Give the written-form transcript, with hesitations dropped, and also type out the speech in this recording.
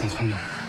reste entre nous.